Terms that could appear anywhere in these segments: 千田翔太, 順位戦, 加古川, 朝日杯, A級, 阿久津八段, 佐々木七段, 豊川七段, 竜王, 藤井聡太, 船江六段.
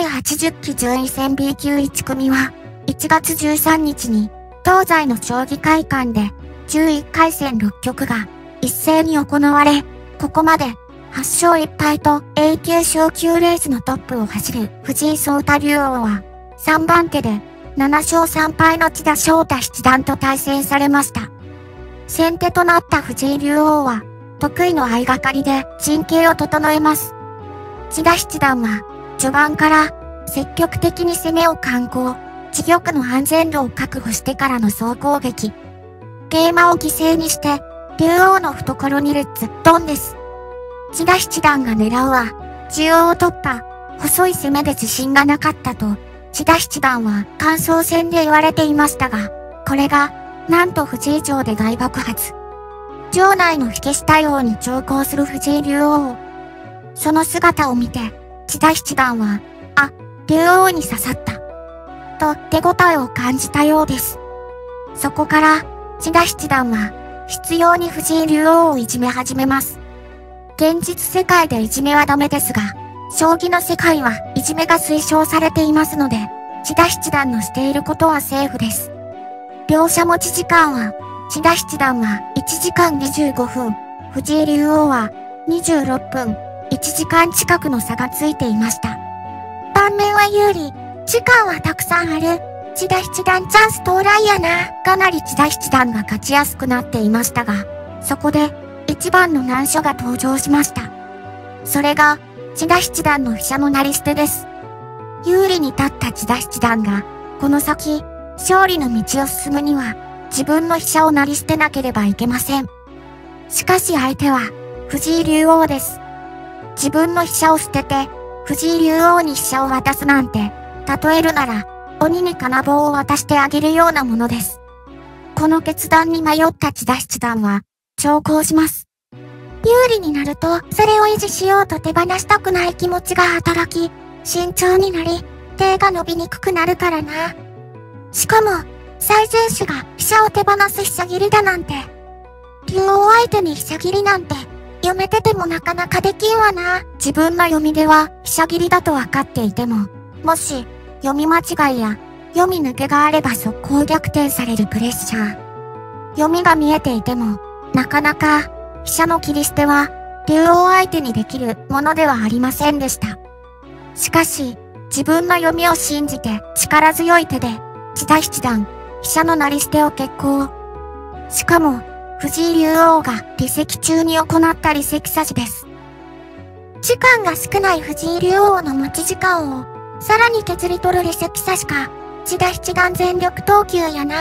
第80期順位戦 B 級1組は、1月13日に、東西の将棋会館で、11回戦6局が、一斉に行われ、ここまで、8勝1敗と A 級昇級レースのトップを走る藤井聡太竜王は、3番手で、7勝3敗の千田翔太七段と対戦されました。先手となった藤井竜王は、得意の相掛かりで陣形を整えます。千田七段は、序盤から積極的に攻めを敢行、自玉の安全路を確保してからの総攻撃。桂馬を犠牲にして、竜王の懐にレッツドンです。千田七段が狙うは、中央突破、細い攻めで自信がなかったと、千田七段は感想戦で言われていましたが、これが、なんと藤井城で大爆発。城内の火消し対応に長考する藤井竜王。その姿を見て、千田七段は、あ、竜王に刺さった。と手応えを感じたようです。そこから、千田七段は、執拗に藤井竜王をいじめ始めます。現実世界でいじめはダメですが、将棋の世界はいじめが推奨されていますので、千田七段のしていることはセーフです。両者持ち時間は、千田七段は1時間25分、藤井竜王は26分、1時間近くの差がついていました。盤面は有利、時間はたくさんある、千田七段チャンス到来やな。かなり千田七段が勝ちやすくなっていましたが、そこで、一番の難所が登場しました。それが、千田七段の飛車の成り捨てです。有利に立った千田七段が、この先、勝利の道を進むには、自分の飛車を成り捨てなければいけません。しかし相手は、藤井竜王です。自分の飛車を捨てて、藤井竜王に飛車を渡すなんて、例えるなら、鬼に金棒を渡してあげるようなものです。この決断に迷った千田七段は、長考します。有利になると、それを維持しようと手放したくない気持ちが働き、慎重になり、手が伸びにくくなるからな。しかも、最善手が飛車を手放す飛車切りだなんて。竜王相手に飛車切りなんて、読めててもなかなかできんわな。自分の読みでは飛車切りだと分かっていても、もし、読み間違いや、読み抜けがあれば速攻逆転されるプレッシャー。読みが見えていても、なかなか、飛車の切り捨ては、竜王相手にできるものではありませんでした。しかし、自分の読みを信じて力強い手で、千田七段、飛車の成り捨てを決行。しかも、藤井竜王が離席中に行った離席指しです。時間が少ない藤井竜王の持ち時間を、さらに削り取る離席指しか、千田七段全力投球やな。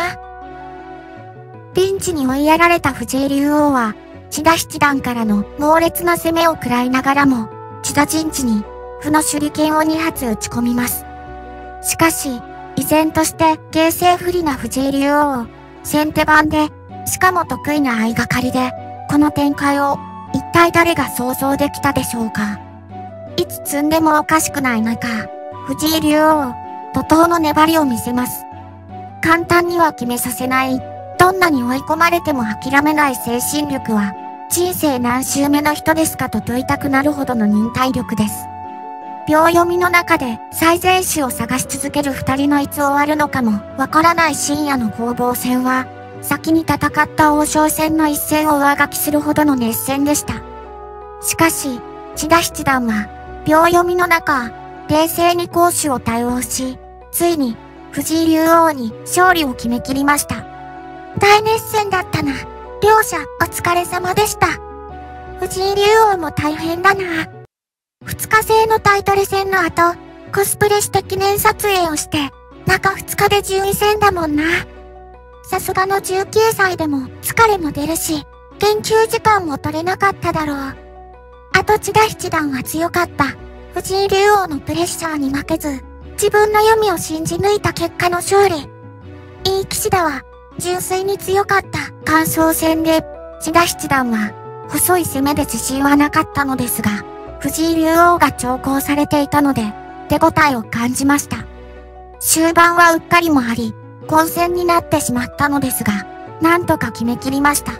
ピンチに追いやられた藤井竜王は、千田七段からの猛烈な攻めを食らいながらも、千田陣地に、歩の手裏剣を2発打ち込みます。しかし、依然として形勢不利な藤井竜王を、先手番で、しかも得意な相掛かりで、この展開を、一体誰が想像できたでしょうか。いつ詰んでもおかしくない中、藤井竜王、怒涛の粘りを見せます。簡単には決めさせない、どんなに追い込まれても諦めない精神力は、人生何周目の人ですかと問いたくなるほどの忍耐力です。秒読みの中で最善手を探し続ける二人のいつ終わるのかもわからない深夜の攻防戦は、先に戦った王将戦の一戦を上書きするほどの熱戦でした。しかし、千田七段は、秒読みの中、冷静に攻守を対応し、ついに、藤井竜王に勝利を決め切りました。大熱戦だったな。両者お疲れ様でした。藤井竜王も大変だな。2日制のタイトル戦の後、コスプレして記念撮影をして、中2日で順位戦だもんな。さすがの19歳でも疲れも出るし、研究時間も取れなかっただろう。あと千田七段は強かった。藤井竜王のプレッシャーに負けず、自分の読みを信じ抜いた結果の勝利。いい棋士だわ。純粋に強かった感想戦で、千田七段は、細い攻めで自信はなかったのですが、藤井竜王が長考されていたので、手応えを感じました。終盤はうっかりもあり、混戦になってしまったのですが、なんとか決め切りました。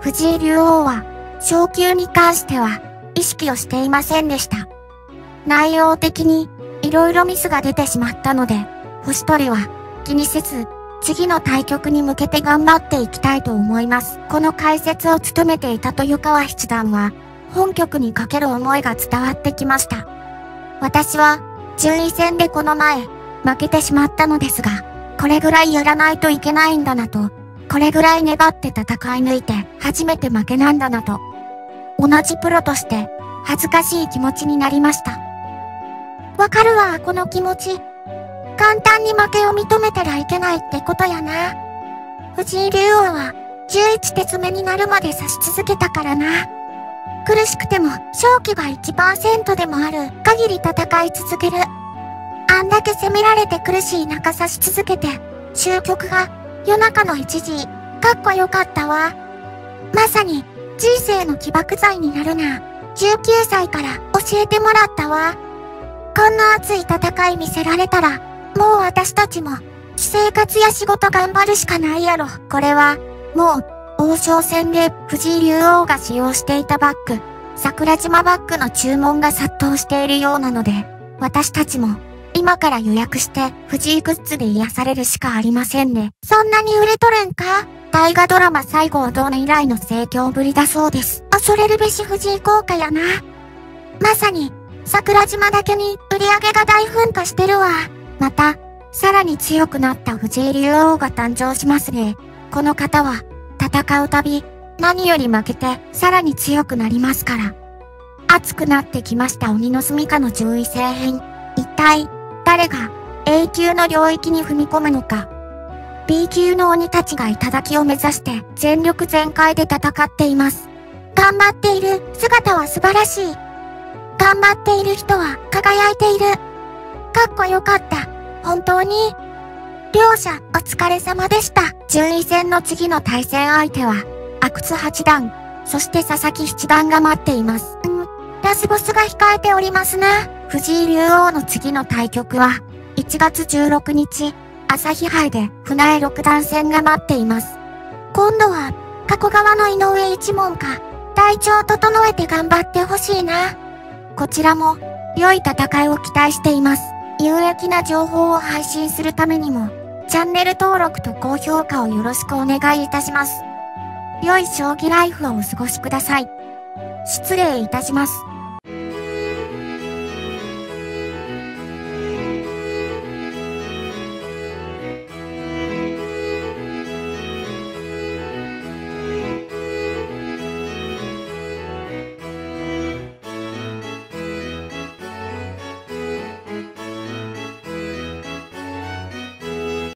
藤井竜王は、昇級に関しては、意識をしていませんでした。内容的にいろいろミスが出てしまったので、星取りは気にせず、次の対局に向けて頑張っていきたいと思います。この解説を務めていた豊川七段は、本局にかける思いが伝わってきました。私は、順位戦でこの前、負けてしまったのですが、これぐらいやらないといけないんだなと、これぐらい粘って戦い抜いて初めて負けなんだなと、同じプロとして恥ずかしい気持ちになりました。わかるわ、この気持ち。簡単に負けを認めてはいけないってことやな。藤井竜王は11手詰めになるまで指し続けたからな。苦しくても勝機が 1% でもある限り戦い続ける。あんだけ攻められて苦しい中指し続けて、終局が夜中の1時、かっこよかったわ。まさに人生の起爆剤になるな。19歳から教えてもらったわ。こんな熱い戦い見せられたら、もう私たちも、私生活や仕事頑張るしかないやろ。これは、もう、王将戦で藤井竜王が使用していたバッグ、桜島バッグの注文が殺到しているようなので、私たちも、今から予約して、藤井グッズで癒されるしかありませんね。そんなに売れとるんか？大河ドラマ西郷どん以来の盛況ぶりだそうです。恐れるべし藤井効果やな。まさに、桜島だけに売り上げが大噴火してるわ。また、さらに強くなった藤井竜王が誕生しますね。この方は、戦うたび、何より負けて、さらに強くなりますから。熱くなってきました鬼の住みかの順位戦編。一体、誰が、A 級の領域に踏み込むのか。B 級の鬼たちが頂を目指して、全力全開で戦っています。頑張っている姿は素晴らしい。頑張っている人は輝いている。かっこよかった。本当に。両者、お疲れ様でした。順位戦の次の対戦相手は、阿久津八段、そして佐々木七段が待っています。ラスボスが控えておりますね。藤井竜王の次の対局は、1月16日、朝日杯で、船江六段戦が待っています。今度は、加古川の井上一門か、体調整えて頑張ってほしいな。こちらも、良い戦いを期待しています。有益な情報を配信するためにも、チャンネル登録と高評価をよろしくお願いいたします。良い将棋ライフをお過ごしください。失礼いたします。